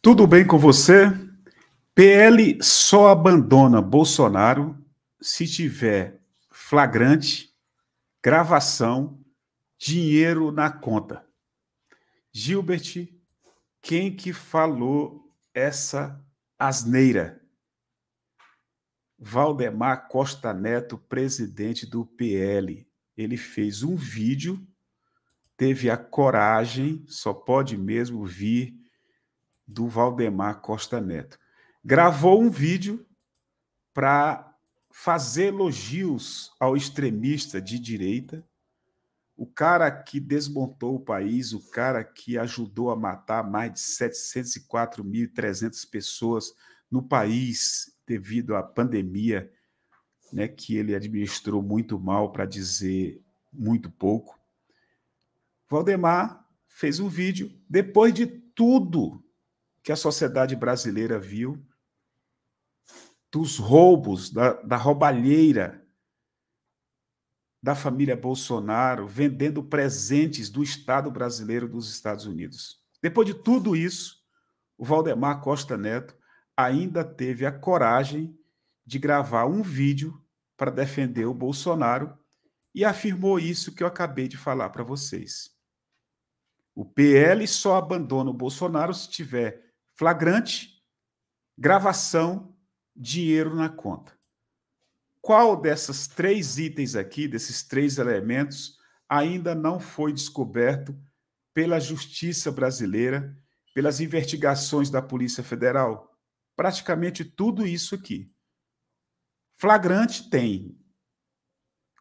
Tudo bem com você? PL só abandona Bolsonaro se tiver flagrante, gravação, dinheiro na conta. Gilbert, quem que falou essa asneira? Valdemar Costa Neto, presidente do PL. Ele fez um vídeo, teve a coragem, só pode mesmo vir do Valdemar Costa Neto. Gravou um vídeo para fazer elogios ao extremista de direita, o cara que desmontou o país, o cara que ajudou a matar mais de 704.300 pessoas no país devido à pandemia, né, que ele administrou muito mal, para dizer muito pouco. Valdemar fez um vídeo, depois de tudo que a sociedade brasileira viu, dos roubos, da roubalheira da família Bolsonaro, vendendo presentes do Estado brasileiro dos Estados Unidos. Depois de tudo isso, o Valdemar Costa Neto ainda teve a coragem de gravar um vídeo para defender o Bolsonaro e afirmou isso que eu acabei de falar para vocês. O PL só abandona o Bolsonaro se tiver flagrante, gravação, dinheiro na conta. Qual dessas três itens aqui, desses três elementos, ainda não foi descoberto pela justiça brasileira, pelas investigações da Polícia Federal? Praticamente tudo isso aqui. Flagrante tem,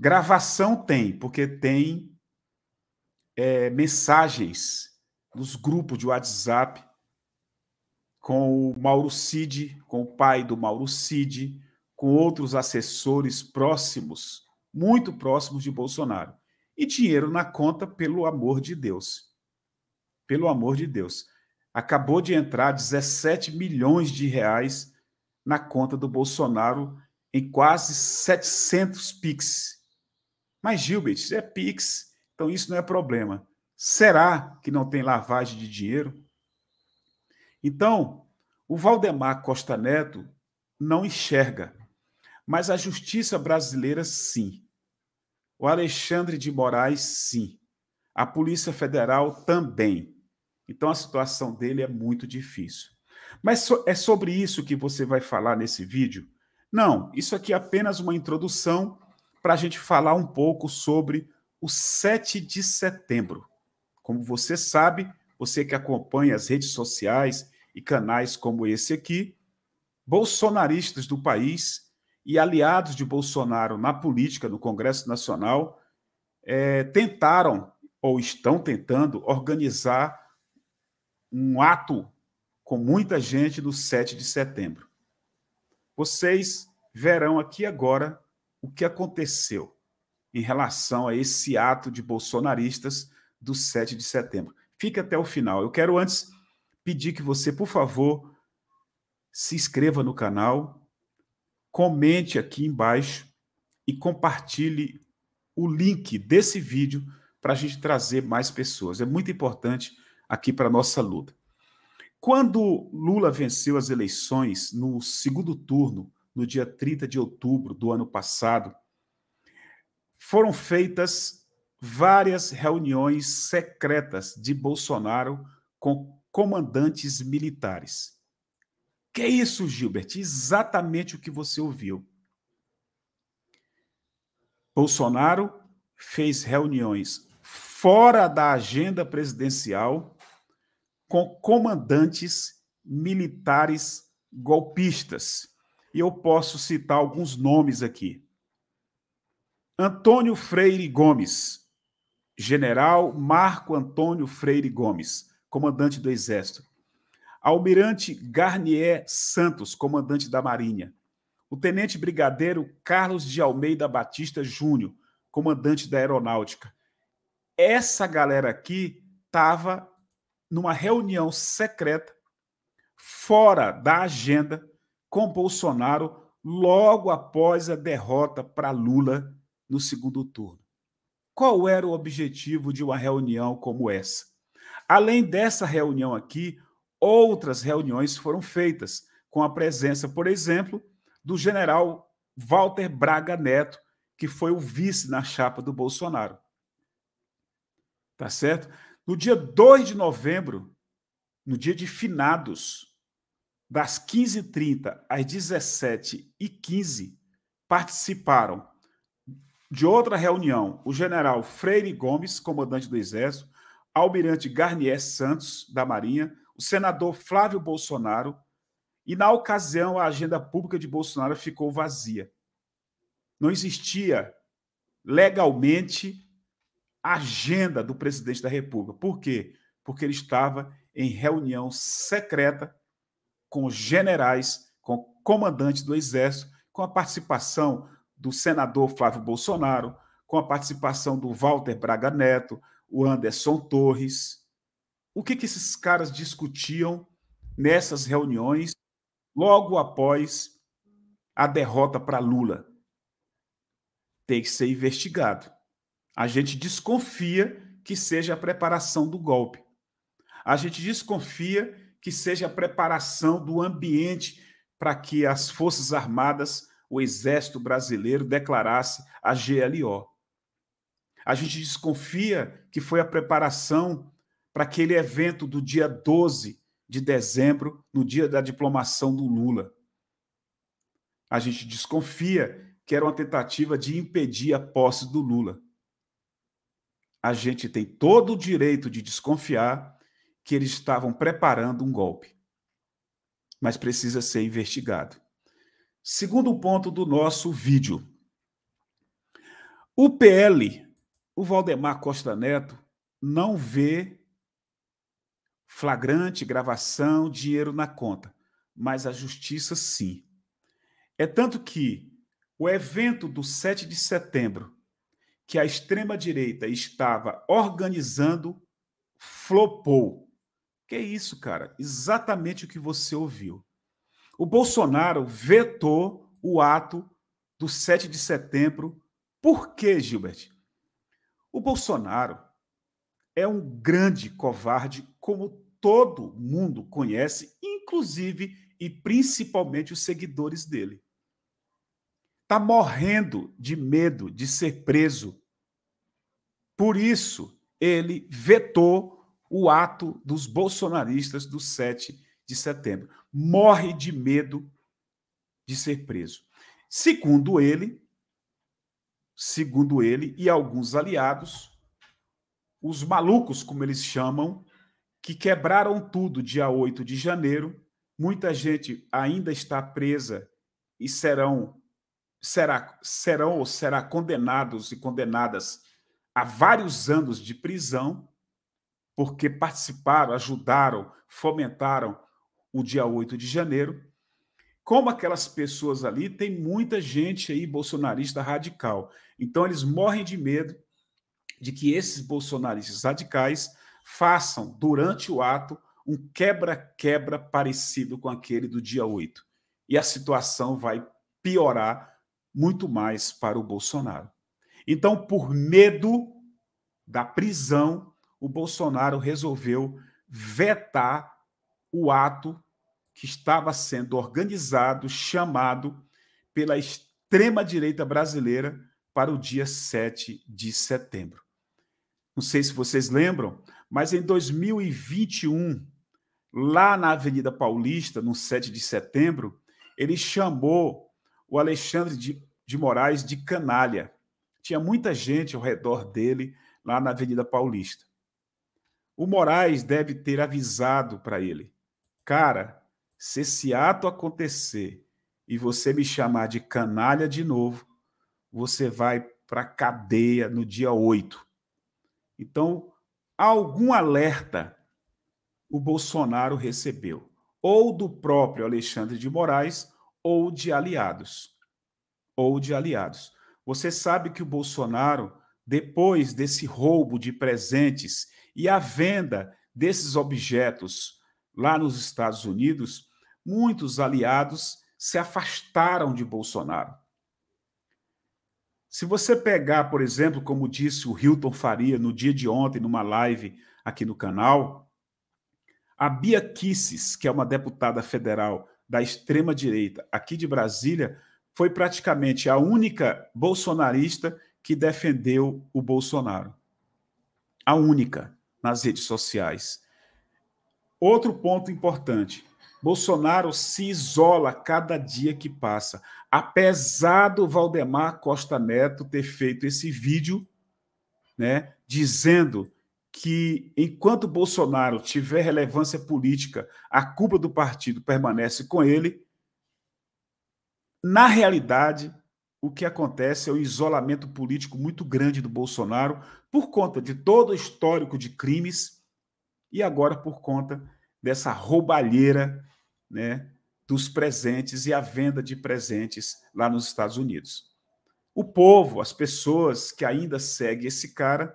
gravação tem, porque tem mensagens nos grupos de WhatsApp com o Mauro Cid, com o pai do Mauro Cid, com outros assessores próximos, muito próximos de Bolsonaro. E dinheiro na conta, pelo amor de Deus. Pelo amor de Deus. Acabou de entrar 17 milhões de reais na conta do Bolsonaro em quase 700 Pix. Mas, Gilbert, é Pix. Então, isso não é problema. Será que não tem lavagem de dinheiro? Então, o Valdemar Costa Neto não enxerga, mas a justiça brasileira, sim. O Alexandre de Moraes, sim. A Polícia Federal também. Então, a situação dele é muito difícil. Mas é sobre isso que você vai falar nesse vídeo? Não, isso aqui é apenas uma introdução para a gente falar um pouco sobre o 7 de setembro. Como você sabe, você que acompanha as redes sociais e canais como esse aqui, bolsonaristas do país e aliados de Bolsonaro na política, no Congresso Nacional, tentaram, ou estão tentando, organizar um ato com muita gente no 7 de setembro. Vocês verão aqui agora o que aconteceu em relação a esse ato de bolsonaristas do 7 de setembro. Fique até o final. Eu quero antes pedir que você, por favor, se inscreva no canal, comente aqui embaixo e compartilhe o link desse vídeo para a gente trazer mais pessoas. É muito importante aqui para a nossa luta. Quando Lula venceu as eleições no segundo turno, no dia 30 de outubro do ano passado, foram feitas várias reuniões secretas de Bolsonaro com comandantes militares. Que é isso, Gilbert? Exatamente o que você ouviu. Bolsonaro fez reuniões fora da agenda presidencial com comandantes militares golpistas. E eu posso citar alguns nomes aqui. Antônio Freire Gomes, general Marco Antônio Freire Gomes, comandante do Exército. Almirante Garnier Santos, comandante da Marinha. O tenente brigadeiro Carlos de Almeida Batista Júnior, comandante da Aeronáutica. Essa galera aqui estava numa reunião secreta, fora da agenda, com Bolsonaro, logo após a derrota para Lula no segundo turno. Qual era o objetivo de uma reunião como essa? Além dessa reunião aqui, outras reuniões foram feitas, com a presença, por exemplo, do general Walter Braga Neto, que foi o vice na chapa do Bolsonaro. Tá certo? No dia 2 de novembro, no dia de finados, das 15h30 às 17h15, participaram de outra reunião o general Freire Gomes, comandante do Exército, almirante Garnier Santos, da Marinha, o senador Flávio Bolsonaro, e, na ocasião, a agenda pública de Bolsonaro ficou vazia. Não existia, legalmente, a agenda do presidente da República. Por quê? Porque ele estava em reunião secreta com generais, com comandantes do Exército, com a participação do senador Flávio Bolsonaro, com a participação do Walter Braga Neto, o Anderson Torres. O que esses caras discutiam nessas reuniões logo após a derrota para Lula? Tem que ser investigado. A gente desconfia que seja a preparação do golpe. A gente desconfia que seja a preparação do ambiente para que as Forças Armadas, o Exército Brasileiro, declarasse a GLO. A gente desconfia que foi a preparação para aquele evento do dia 12 de dezembro, no dia da diplomação do Lula. A gente desconfia que era uma tentativa de impedir a posse do Lula. A gente tem todo o direito de desconfiar que eles estavam preparando um golpe, mas precisa ser investigado. Segundo ponto do nosso vídeo, o PL, o Valdemar Costa Neto, não vê flagrante, gravação, dinheiro na conta, mas a justiça sim. É tanto que o evento do 7 de setembro, que a extrema-direita estava organizando, flopou. Que isso, cara? Exatamente o que você ouviu. O Bolsonaro vetou o ato do 7 de setembro. Por quê, Gilbert? O Bolsonaro é um grande covarde, como todo mundo conhece, inclusive e principalmente os seguidores dele. Está morrendo de medo de ser preso. Por isso, ele vetou o ato dos bolsonaristas do 7 de setembro. Morre de medo de ser preso. Segundo ele e alguns aliados, os malucos, como eles chamam, que quebraram tudo dia 8 de janeiro. Muita gente ainda está presa e será condenados e condenadas a vários anos de prisão porque participaram, ajudaram, fomentaram o dia 8 de janeiro. Como aquelas pessoas ali, tem muita gente aí bolsonarista radical. Então, eles morrem de medo de que esses bolsonaristas radicais façam, durante o ato, um quebra-quebra parecido com aquele do dia 8. E a situação vai piorar muito mais para o Bolsonaro. Então, por medo da prisão, o Bolsonaro resolveu vetar o ato que estava sendo organizado, chamado pela extrema-direita brasileira para o dia 7 de setembro. Não sei se vocês lembram, mas em 2021, lá na Avenida Paulista, no 7 de setembro, ele chamou o Alexandre de Moraes de canalha. Tinha muita gente ao redor dele lá na Avenida Paulista. O Moraes deve ter avisado para ele: cara, se esse ato acontecer e você me chamar de canalha de novo, você vai para a cadeia no dia 8. Então, algum alerta o Bolsonaro recebeu, ou do próprio Alexandre de Moraes, ou de aliados. Você sabe que o Bolsonaro, depois desse roubo de presentes e a venda desses objetos lá nos Estados Unidos, muitos aliados se afastaram de Bolsonaro. Se você pegar, por exemplo, como disse o Hilton Faria no dia de ontem, numa live aqui no canal, A Bia Kicis, que é uma deputada federal da extrema-direita aqui de Brasília, foi praticamente a única bolsonarista que defendeu o Bolsonaro. A única nas redes sociais. Outro ponto importante. Bolsonaro se isola cada dia que passa. Apesar do Valdemar Costa Neto ter feito esse vídeo, né, dizendo que enquanto Bolsonaro tiver relevância política, a culpa do partido permanece com ele, na realidade, o que acontece é um isolamento político muito grande do Bolsonaro por conta de todo o histórico de crimes e agora por conta dessa roubalheira, né, dos presentes e a venda de presentes lá nos Estados Unidos. O povo, as pessoas que ainda seguem esse cara,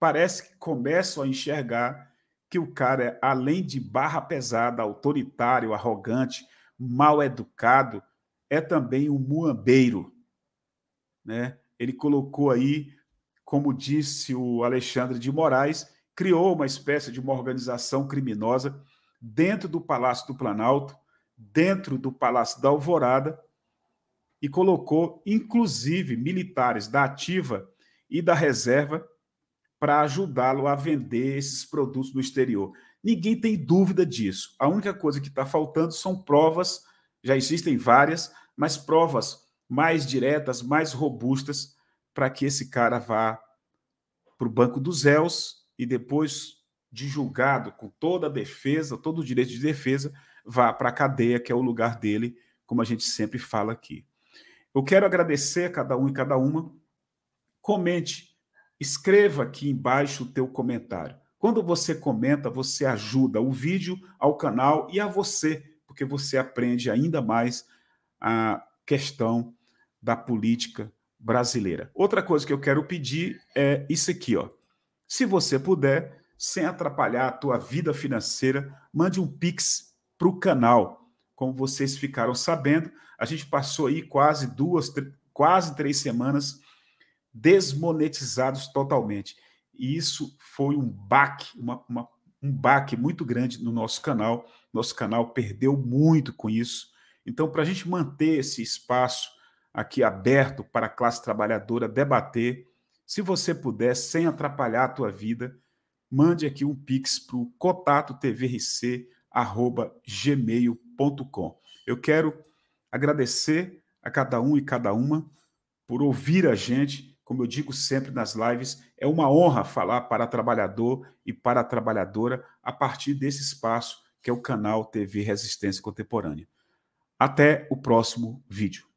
parece que começam a enxergar que o cara é, além de barra pesada, autoritário, arrogante, mal educado, é também um muambeiro, né? Ele colocou aí, como disse o Alexandre de Moraes, criou uma espécie de uma organização criminosa dentro do Palácio do Planalto, dentro do Palácio da Alvorada, e colocou, inclusive, militares da ativa e da reserva para ajudá-lo a vender esses produtos no exterior. Ninguém tem dúvida disso. A única coisa que está faltando são provas, já existem várias, mas provas mais diretas, mais robustas, para que esse cara vá para o Banco dos Réus e depois de julgado com toda a defesa, todo o direito de defesa, vá para a cadeia, que é o lugar dele, como a gente sempre fala aqui. Eu quero agradecer a cada um e cada uma. Comente, escreva aqui embaixo o teu comentário. Quando você comenta, você ajuda o vídeo, ao canal e a você, porque você aprende ainda mais a questão da política brasileira. Outra coisa que eu quero pedir é isso aqui, ó. Se você puder, sem atrapalhar a tua vida financeira, mande um Pix para o canal. Como vocês ficaram sabendo, a gente passou aí quase três semanas desmonetizados totalmente. E isso foi um baque, um baque muito grande no nosso canal. Nosso canal perdeu muito com isso. Então, para a gente manter esse espaço aqui aberto para a classe trabalhadora debater, se você puder, sem atrapalhar a tua vida, mande aqui um Pix para o contatotvrc@gmail.com. Eu quero agradecer a cada um e cada uma por ouvir a gente. Como eu digo sempre nas lives, é uma honra falar para trabalhador e para a trabalhadora a partir desse espaço que é o canal TV Resistência Contemporânea. Até o próximo vídeo.